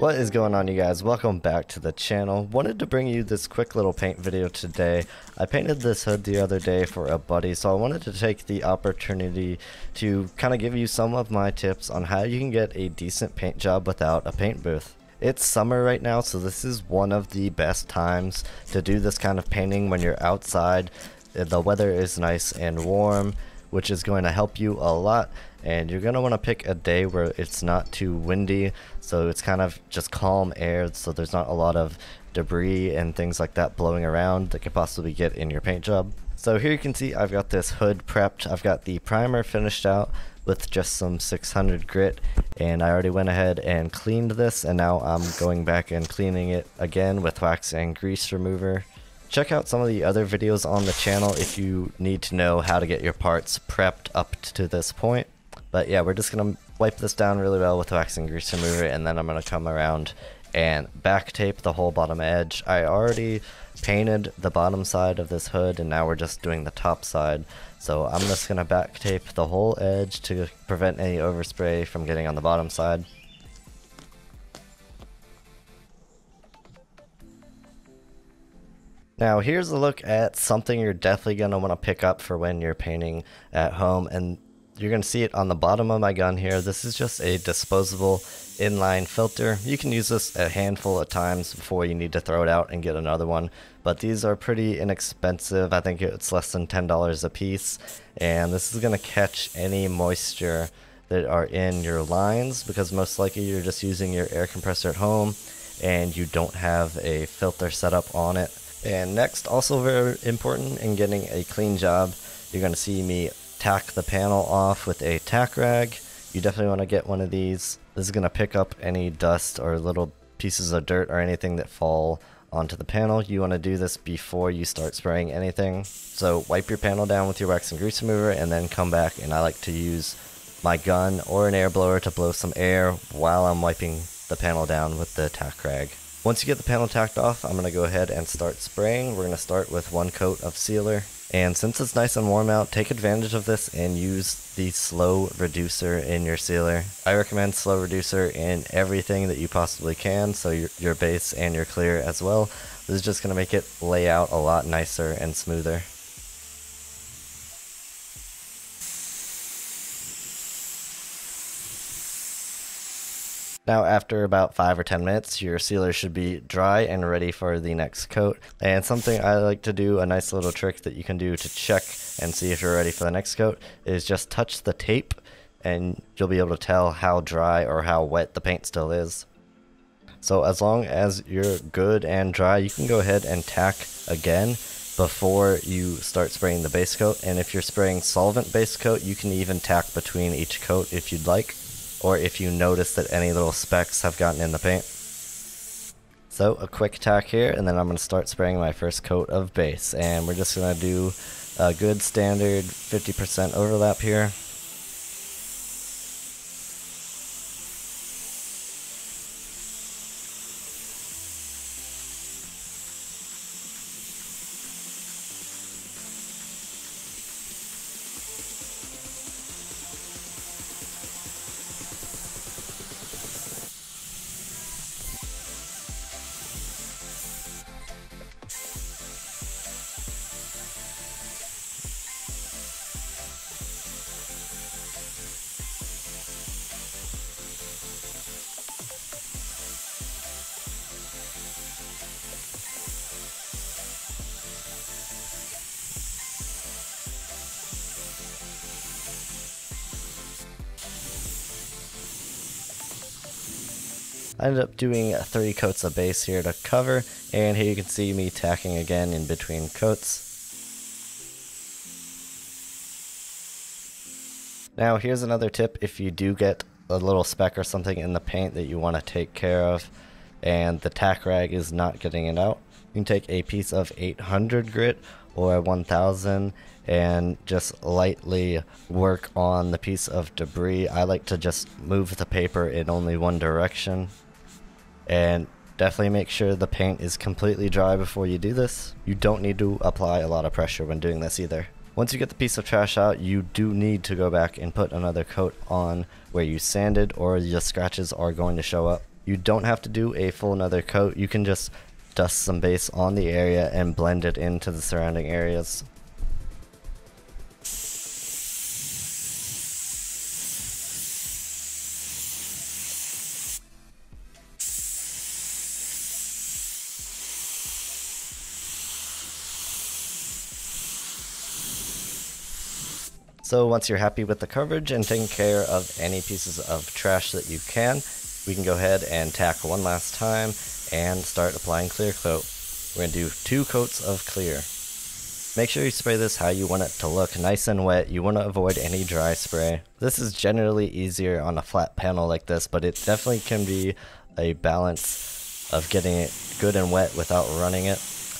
What is going on, you guys? Welcome back to the channel. Wanted to bring you this quick little paint video today. I painted this hood the other day for a buddy, so I wanted to take the opportunity to kind of give you some of my tips on how you can get a decent paint job without a paint booth. It's summer right now, so this is one of the best times to do this kind of painting when you're outside. The weather is nice and warm, which is going to help you a lot, and you're going to want to pick a day where it's not too windy, so it's kind of just calm air, so there's not a lot of debris and things like that blowing around that could possibly get in your paint job. So here you can see I've got this hood prepped. I've got the primer finished out with just some 600 grit, and I already went ahead and cleaned this, and now I'm going back and cleaning it again with wax and grease remover. Check out some of the other videos on the channel if you need to know how to get your parts prepped up to this point. But yeah, we're just going to wipe this down really well with wax and grease remover, and then I'm going to come around and back tape the whole bottom edge. I already painted the bottom side of this hood, and now we're just doing the top side. So I'm just going to back tape the whole edge to prevent any overspray from getting on the bottom side. Now here's a look at something you're definitely going to want to pick up for when you're painting at home, and you're going to see it on the bottom of my gun here. This is just a disposable inline filter. You can use this a handful of times before you need to throw it out and get another one, but these are pretty inexpensive. I think it's less than $10 a piece, and this is going to catch any moisture that are in your lines, because most likely you're just using your air compressor at home and you don't have a filter set up on it. And next, also very important in getting a clean job, you're going to see me tack the panel off with a tack rag. You definitely want to get one of these. This is going to pick up any dust or little pieces of dirt or anything that fall onto the panel. You want to do this before you start spraying anything. So wipe your panel down with your wax and grease remover, and then come back, and I like to use my gun or an air blower to blow some air while I'm wiping the panel down with the tack rag. Once you get the panel tacked off, I'm going to go ahead and start spraying. We're going to start with one coat of sealer. And since it's nice and warm out, take advantage of this and use the slow reducer in your sealer. I recommend slow reducer in everything that you possibly can, so your base and your clear as well. This is just going to make it lay out a lot nicer and smoother. Now after about 5 or 10 minutes, your sealer should be dry and ready for the next coat. And something I like to do, a nice little trick that you can do to check and see if you're ready for the next coat, is just touch the tape and you'll be able to tell how dry or how wet the paint still is. So as long as you're good and dry, you can go ahead and tack again before you start spraying the base coat. And if you're spraying solvent base coat, you can even tack between each coat if you'd like, or if you notice that any little specks have gotten in the paint. So a quick tack here, and then I'm going to start spraying my first coat of base, and we're just going to do a good standard 50% overlap here. I ended up doing 3 coats of base here to cover, and here you can see me tacking again in between coats. Now here's another tip if you do get a little speck or something in the paint that you want to take care of and the tack rag is not getting it out. You can take a piece of 800 grit or 1000 and just lightly work on the piece of debris. I like to just move the paper in only one direction, and definitely make sure the paint is completely dry before you do this. You don't need to apply a lot of pressure when doing this either. Once you get the piece of trash out, you do need to go back and put another coat on where you sanded, or the scratches are going to show up. You don't have to do a full another coat. You can just dust some base on the area and blend it into the surrounding areas. So once you're happy with the coverage and taking care of any pieces of trash that you can, we can go ahead and tack one last time and start applying clear coat. We're going to do 2 coats of clear. Make sure you spray this how you want it to look, nice and wet. You want to avoid any dry spray. This is generally easier on a flat panel like this, but it definitely can be a balance of getting it good and wet without running it.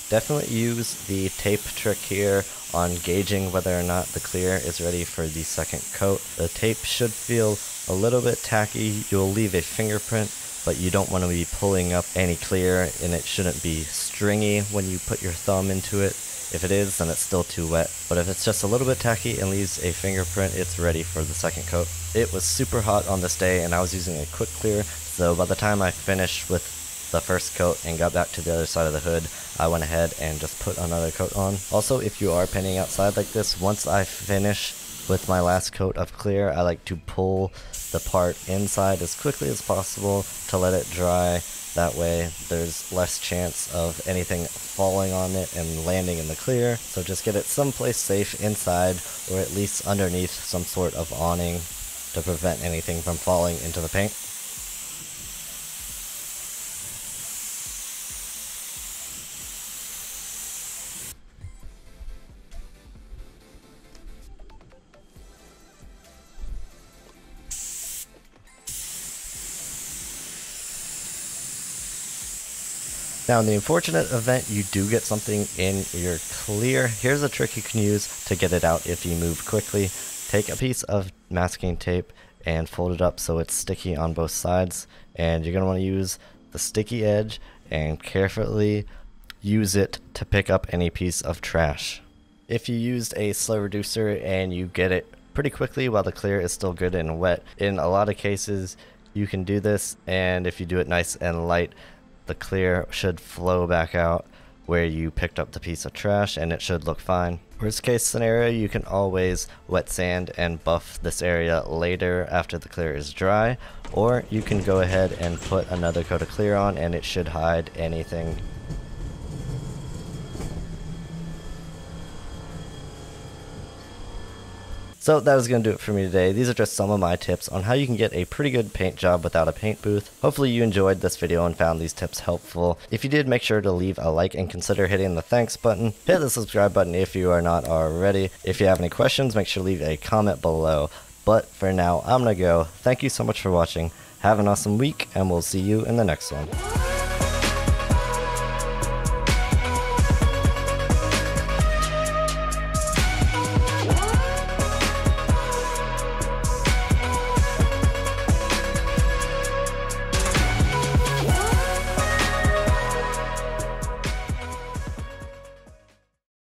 Definitely use the tape trick here on gauging whether or not the clear is ready for the second coat. The tape should feel a little bit tacky. You'll leave a fingerprint, but you don't want to be pulling up any clear, and it shouldn't be stringy when you put your thumb into it. If it is, then it's still too wet. But if it's just a little bit tacky and leaves a fingerprint, it's ready for the second coat. It was super hot on this day, and I was using a quick clear, so by the time I finished with the first coat and got back to the other side of the hood, I went ahead and just put another coat on. Also, if you are painting outside like this, once I finish with my last coat of clear, I like to pull the part inside as quickly as possible to let it dry. That way there's less chance of anything falling on it and landing in the clear. So just get it someplace safe inside, or at least underneath some sort of awning, to prevent anything from falling into the paint. Now, in the unfortunate event you do get something in your clear, here's a trick you can use to get it out if you move quickly. Take a piece of masking tape and fold it up so it's sticky on both sides. And you're going to want to use the sticky edge and carefully use it to pick up any piece of trash. If you used a slow reducer and you get it pretty quickly while the clear is still good and wet, in a lot of cases you can do this, and if you do it nice and light, the clear should flow back out where you picked up the piece of trash, and it should look fine. Worst case scenario, you can always wet sand and buff this area later after the clear is dry, or you can go ahead and put another coat of clear on and it should hide anything. So that was going to do it for me today. These are just some of my tips on how you can get a pretty good paint job without a paint booth. Hopefully you enjoyed this video and found these tips helpful. If you did, make sure to leave a like and consider hitting the thanks button. Hit the subscribe button if you are not already. If you have any questions, make sure to leave a comment below. But for now, I'm going to go. Thank you so much for watching. Have an awesome week, and we'll see you in the next one.